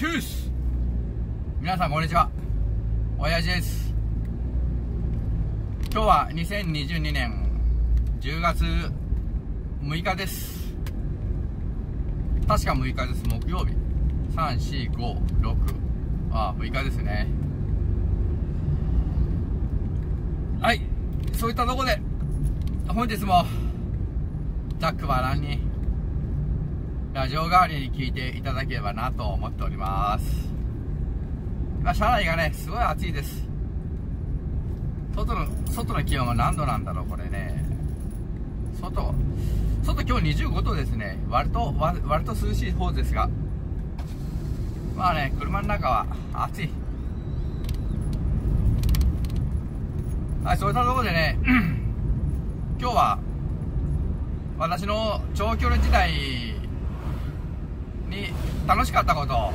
トゥース、皆さんこんにちは、親父です。今日は2022年10月6日です。確か6日です。木曜日。3456、あ、6日ですね。はい、そういったところで本日もざっくばらんにラジオ代わりに聞いていただければなと思っております。今車内がねすごい暑いです。外の気温は何度なんだろう、これね。外今日25度ですね。割と涼しい方ですが、まあね、車の中は暑い。はい、そういったところでね、今日は私の長距離時代に楽しかったことを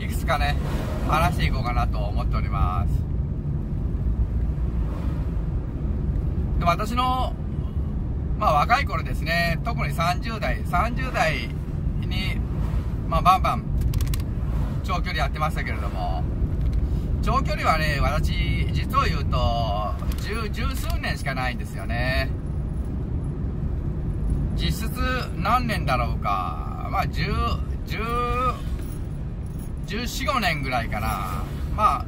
いくつかね話していこうかなと思っております。で、私のまあ若い頃ですね、特に30代に、まあ、バンバン長距離やってましたけれども、長距離はね、私実を言うと十数年しかないんですよね。実質何年だろうか、まあ14、15年ぐらいかな。ま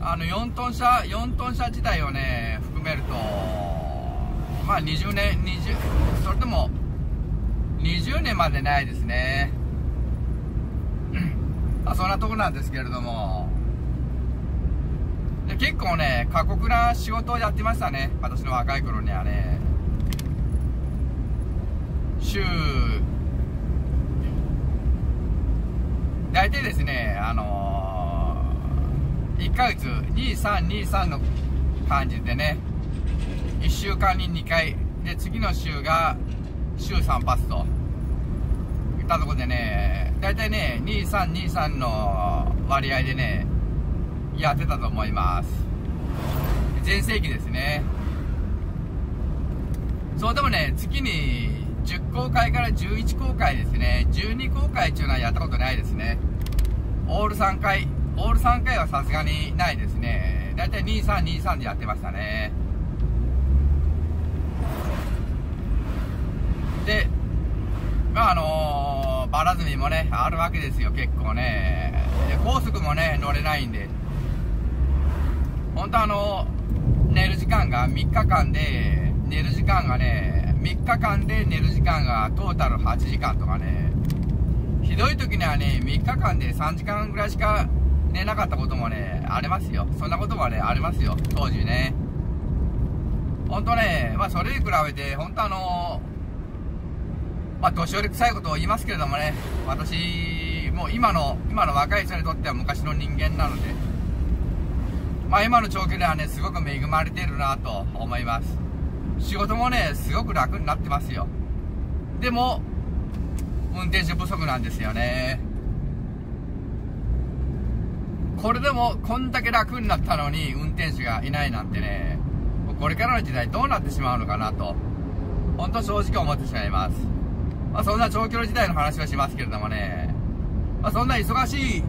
あ4トン車自体をね含めると、まあ20年、それとも20年までないですね。まあそんなとこなんですけれども、で結構ね過酷な仕事をやってましたね、私の若い頃にはね。大体ですね、1ヶ月23の感じでね、1週間に2回で、次の週が週3発といったところでね、大体ね23の割合でねやってたと思います。全盛期ですね。そうでもね、月に10公開から11公開ですね。12公開っていうのはやったことないですね。オール3回はさすがにないですね。だいたい23でやってましたね。で、まあばら積みもねあるわけですよ、結構ね。で、高速もね乗れないんで、本当寝る時間が3日間で寝る時間がトータル8時間とかね、ひどい時にはね3日間で3時間ぐらいしか寝なかったこともねありますよ。そんなこともねありますよ、当時ね。ほんとね、まあそれに比べてほんとまあ年寄り臭いことを言いますけれどもね、私もう今の若い人にとっては昔の人間なので、まあ今の長距離はねすごく恵まれているなと思います。仕事もねすごく楽になってますよ。でも運転手不足なんですよね。これでもこんだけ楽になったのに運転手がいないなんてね、これからの時代どうなってしまうのかなと本当正直思ってしまいます。まあ、そんな長距離時代の話をしますけれどもね、まあ、そんな忙しい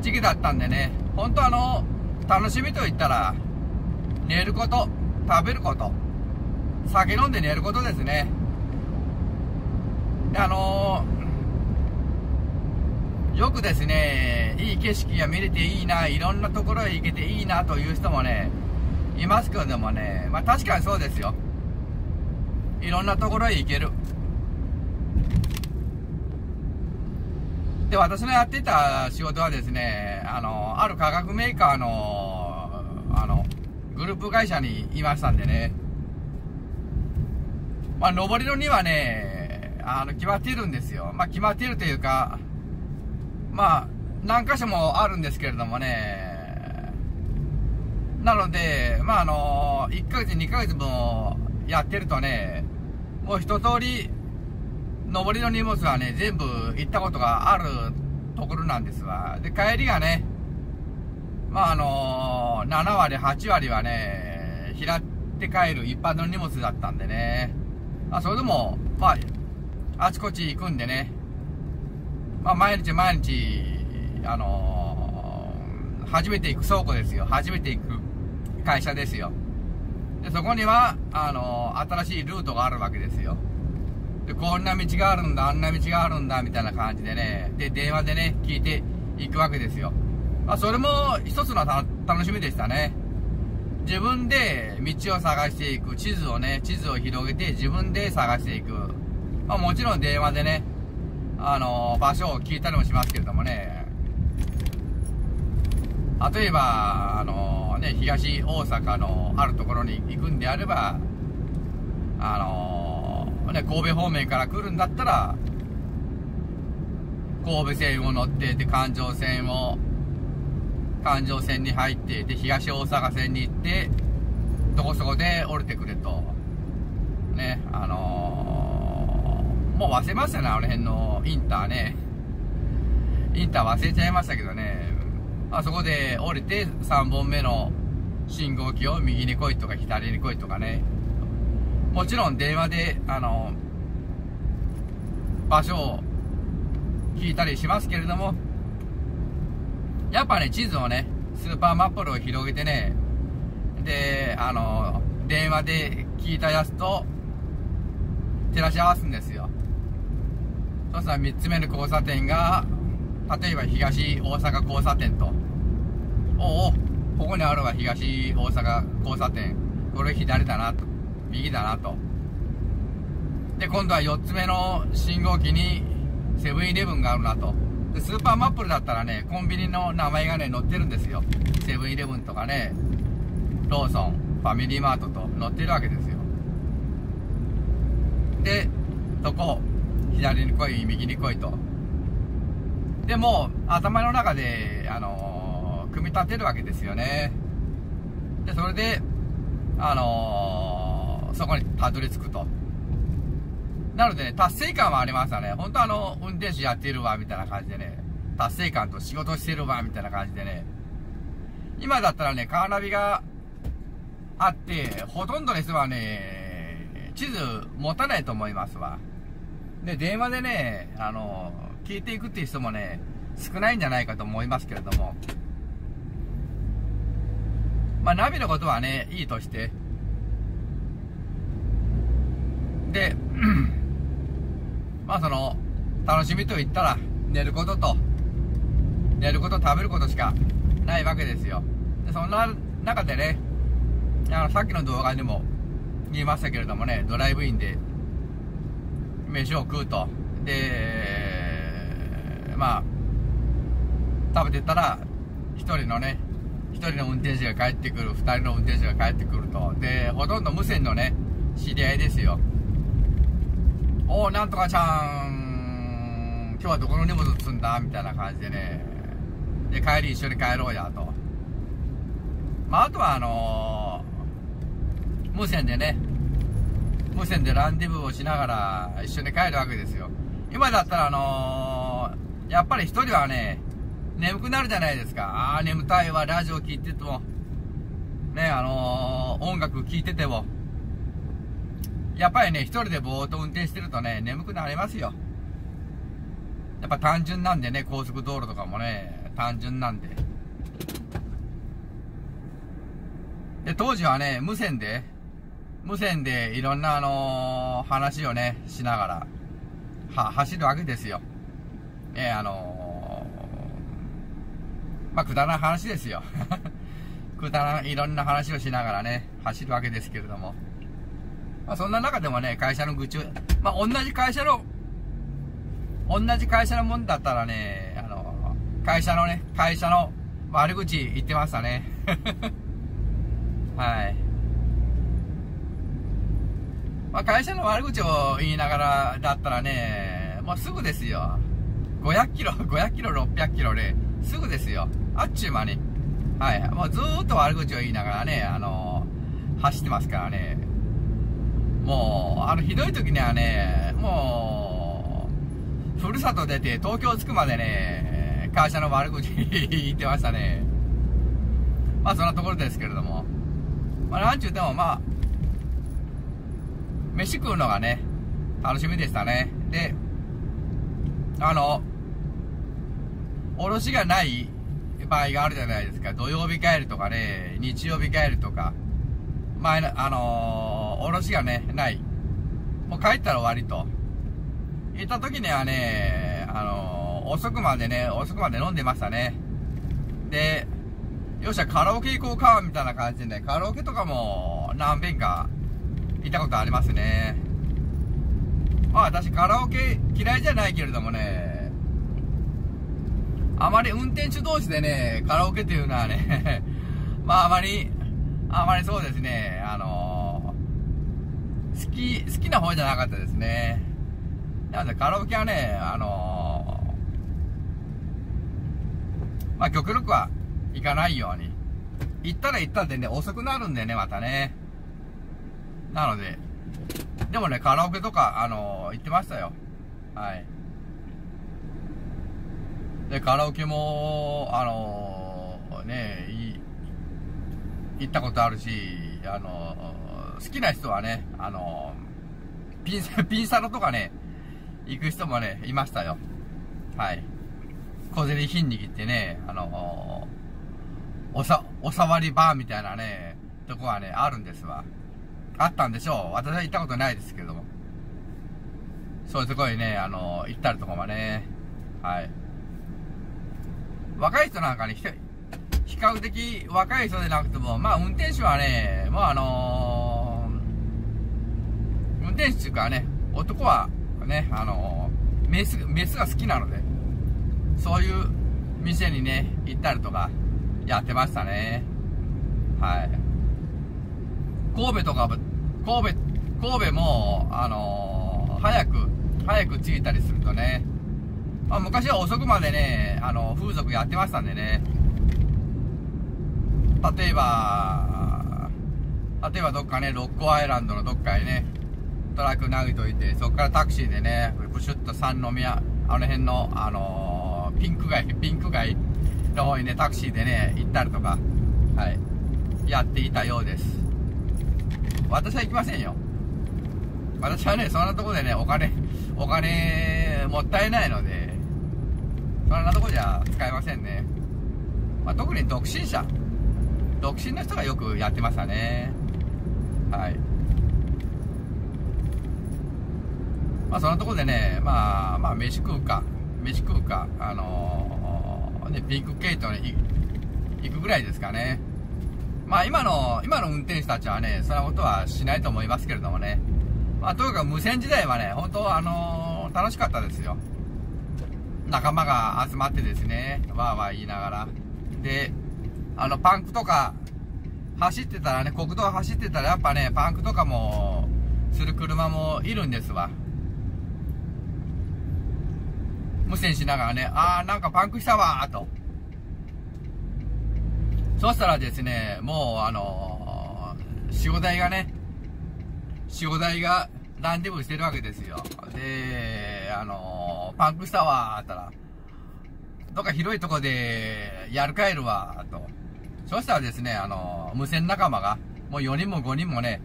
時期だったんでね、本当楽しみといったら寝ること、食べること、酒飲んで寝ることですね。で、よくですね、いい景色が見れていいな、いろんなところへ行けていいなという人もねいますけどもね、まあ確かにそうですよ。いろんなところへ行ける。で、私のやってた仕事はですね、ある化学メーカーのグループ会社にいましたんでね、まあ上りのにはね決まっているんですよ。まあ決まっているというか、まあ何箇所もあるんですけれどもね、なのでまあ1ヶ月2ヶ月もやってるとね、もう一通り上りの荷物はね全部行ったことがあるところなんですわ。で、帰りがねまあ7割8割はね拾って帰る一般の荷物だったんでね、それでもまああちこち行くんでね、まあ、毎日毎日、初めて行く倉庫ですよ。初めて行く会社ですよ。で、そこには、新しいルートがあるわけですよ。で、こんな道があるんだ、あんな道があるんだ、みたいな感じでね、で、電話でね、聞いていくわけですよ。まあ、それも一つの楽しみでしたね。自分で道を探していく。地図を広げて自分で探していく。まあ、もちろん電話でね、場所を聞いたりもしますけれどもね。例えば、東大阪のあるところに行くんであれば、神戸方面から来るんだったら、神戸線を乗って、で、環状線に入って、で、東大阪線に行って、どこそこで降りてくれと。ね、もう忘れましたね、あの辺のインターね。インター忘れちゃいましたけどね。あそこで降りて3本目の信号機を右に来いとか左に来いとかね。もちろん電話で、場所を聞いたりしますけれども、やっぱね、地図をね、スーパーマップを広げてね、で、電話で聞いたやつと照らし合わすんですよ。そしたら3つ目の交差点が、例えば東大阪交差点と、おお、ここにあるわ、東大阪交差点。これ左だなと、右だなと。で、今度は4つ目の信号機にセブンイレブンがあるなと。スーパーマップルだったらね、コンビニの名前がね、載ってるんですよ。セブンイレブンとかね、ローソン、ファミリーマートと載ってるわけですよ。で、そこ、左に来い、右に来いと。でも、頭の中で、組み立てるわけですよね。で、それで、そこにたどり着くと。なのでね、達成感はありましたね。本当運転手やってるわ、みたいな感じでね。達成感と仕事してるわ、みたいな感じでね。今だったらね、カーナビがあって、ほとんどの人はね、地図持たないと思いますわ。で、電話でね、聞いていくっていう人もね、少ないんじゃないかと思いますけれども。まあ、ナビのことはね、いいとして。で、まあ楽しみと言ったら、寝ること、食べることしかないわけですよ。で、そんな中でね、さっきの動画でも言いましたけれどもね、ドライブインで飯を食うと。で、まあ、食べてたら、一人の運転手が帰ってくる、二人の運転手が帰ってくると。で、ほとんど無線のね、知り合いですよ。おー、なんとかちゃん、今日はどこの荷物積んだみたいな感じでね。で、帰り一緒に帰ろうや、と。まあ、あとは無線でランデブーをしながら一緒に帰るわけですよ。今だったらやっぱり一人はね、眠くなるじゃないですか。あー、眠たいわ、ラジオ聴いてても、ね、音楽聴いてても、やっぱりね、一人でぼーっと運転してるとね、眠くなりますよ。やっぱ単純なんでね、高速道路とかもね、単純なんで。で、当時はね、無線でいろんな話をね、しながら、走るわけですよ。まあ、くだらない話ですよ。いろんな話をしながらね、走るわけですけれども。まあ、そんな中でもね、会社の愚痴、まあ、同じ会社のもんだったらね、会社の悪口言ってましたね。はい。まあ、会社の悪口を言いながらだったらね、もうすぐですよ。500キロ、600キロで、すぐですよ。あっちゅう間に。はい。もうずーっと悪口を言いながらね、走ってますからね。もう、ひどい時にはね、もう、ふるさと出て東京着くまでね、会社の悪口言ってましたね。まあ、そんなところですけれども。まあ、なんちゅうても、まあ、飯食うのがね、楽しみでしたね。で、卸しがない場合があるじゃないですか。土曜日帰るとかね、日曜日帰るとか、前の、卸しがね、ない。もう帰ったら終わりと。行った時にはね、遅くまで飲んでましたね。で、よっしゃ、カラオケ行こうか、みたいな感じでね、カラオケとかも何遍か行ったことありますね。まあ私カラオケ嫌いじゃないけれどもね、あまり運転手同士でね、カラオケっていうのはね、まああまりそうですね、好きな方じゃなかったですね。なのでカラオケはね、まあ極力は行かないように。行ったら行ったんでね、遅くなるんでね、またね。なので、でもね、カラオケとか、行ってましたよ。はい。で、カラオケも、行ったことあるし、好きな人はね、ピンサロとかね、行く人もね、いましたよ。はい。小銭ひんにぎってね、おさわりバーみたいなね、とこはね、あるんですわ。あったんでしょう。私は行ったことないですけども。そういうところにね、行ったりとかもね、はい。若い人なんかね、比較的若い人でなくても、まあ運転手はね、もう運転手っていうかね、男はね、メスが好きなので、そういう店にね、行ったりとか、やってましたね。はい。神戸も、早く着いたりするとね、まあ、昔は遅くまでね、風俗やってましたんでね、例えばどっかね、ロッコアイランドのどっかへね、トラック投げといて、そこからタクシーでね、ブシュッと三宮、あの辺の、ピンク街の方にね、タクシーでね、行ったりとか、はい、やっていたようです。私は行きませんよ。私はね、そんなとこでね、お金、もったいないので、そんなとこじゃ使えませんね。まあ、特に独身の人がよくやってましたね。はい。まあ、そんなとこでね、まあ、飯食うか、ピンク系統に行くぐらいですかね。まあ今の運転手たちはね、そんなことはしないと思いますけれどもね。まあとにかく無線時代はね、本当楽しかったですよ。仲間が集まってですね、わーわー言いながら。で、パンクとか、走ってたらね、国道走ってたらやっぱね、パンクとかも、する車もいるんですわ。無線しながらね、あーなんかパンクしたわーと。そしたらですね、もう4、5台がランデブーしてるわけですよ。で、パンクしたわーったら、どっか広いとこでやるかいるわーと。そしたらですね、無線仲間が、もう4人も5人もね、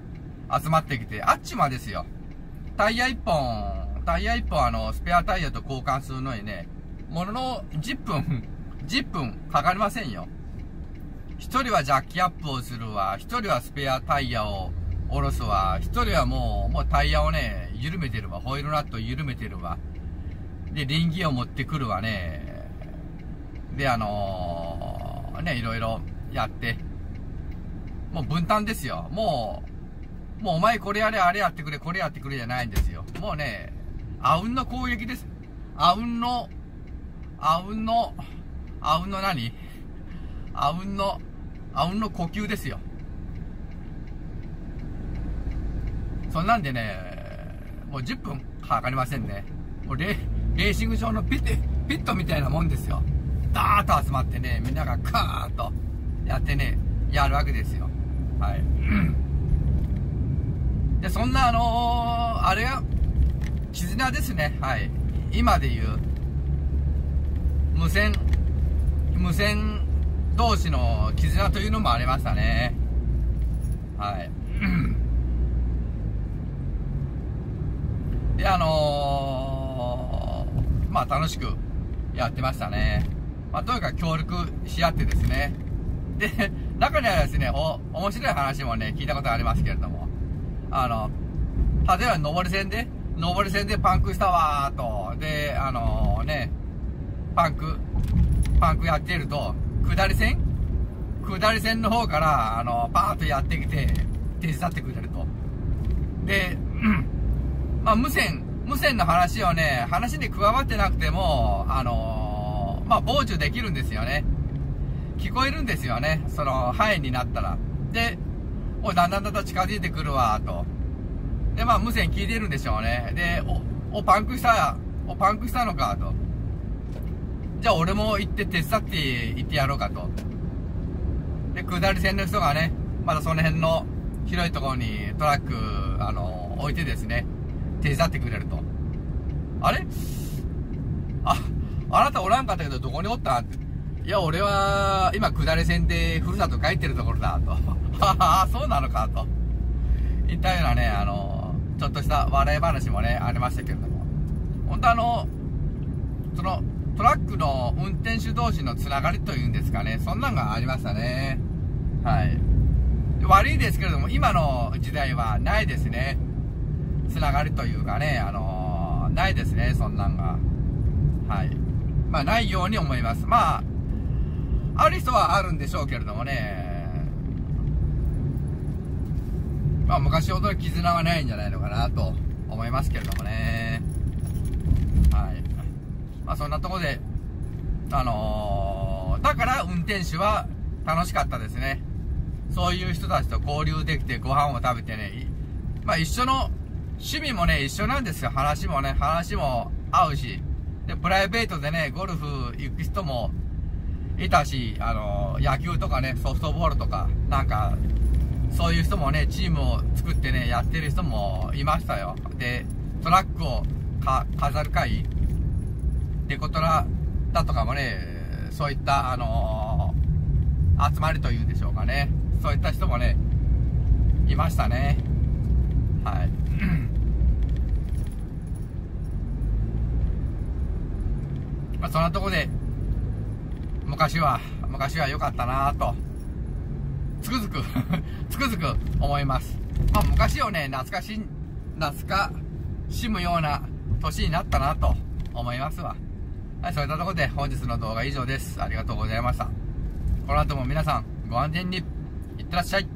集まってきて、あっちまですよ。タイヤ1本スペアタイヤと交換するのにね、ものの10分かかりませんよ。一人はジャッキアップをするわ。一人はスペアタイヤを下ろすわ。一人はもうタイヤをね、緩めてるわ。ホイールナットを緩めてるわ。で、輪ギを持ってくるわね。で、いろいろやって。もう分担ですよ。もうお前これやれ、あれやってくれ、これやってくれじゃないんですよ。もうね、あうんの呼吸ですよ。そんなんでね、もう10分かかりませんね。もうレーシング場のピットみたいなもんですよ。ダーッと集まってね、みんながカーッとやってね、やるわけですよ。はい。で、そんなあれが、絆ですね。はい。今で言う、無線同士の絆というのもありましたね。はい。で、まあ楽しくやってましたね。まあ、とにかく協力し合ってですね。で、中にはですね、面白い話もね、聞いたことがありますけれども、例えば上り線でパンクしたわーと、で、パンクやってると、下り線の方から、バーッとやってきて、手伝ってくれると。で、まあ、無線の話をね、話に加わってなくても、まあ、傍受できるんですよね。聞こえるんですよね。その、範囲になったら。で、だんだん近づいてくるわ、と。で、まあ、無線聞いてるんでしょうね。で、パンクしたのか、と。じゃあ、俺も行って手伝って行ってやろうか、と。で、下り線の人がね、まだその辺の広いところにトラック、置いてですね、手伝ってくれると。あれ？あなたおらんかったけど、どこにおったって。いや、俺は、今、下り線で、ふるさと帰ってるところだ、と。ははは、そうなのか、と。いったようなね、ちょっとした笑い話もね、ありましたけれども。本当その、トラックの運転手同士のつながりというんですかね、そんなんがありましたね。はい。悪いですけれども、今の時代はないですね。つながりというかね、ないですね、そんなんが。はい。まあ、ないように思います。まあ、ある人はあるんでしょうけれどもね、まあ、昔ほどの絆はないんじゃないのかなと思いますけれどもね。はい。まあ、そんなとこで、だから運転手は楽しかったですね。そういう人たちと交流できてご飯を食べてね、まあ、一緒の、趣味もね、一緒なんですよ。話も合うし。で、プライベートでね、ゴルフ行く人もいたし、野球とかね、ソフトボールとか、なんか、そういう人もね、チームを作ってね、やってる人もいましたよ。で、トラックを飾る会デコトラだとかもね、そういった、集まりというんでしょうかね。そういった人もね、いましたね。はい。まあ、そんなとこで、昔は良かったなぁと、つくづく思います。まあ、昔をね、懐かしむような年になったなと思いますわ。はい、そういったところで本日の動画は以上です。ありがとうございました。この後も皆さん、ご安全にいってらっしゃい。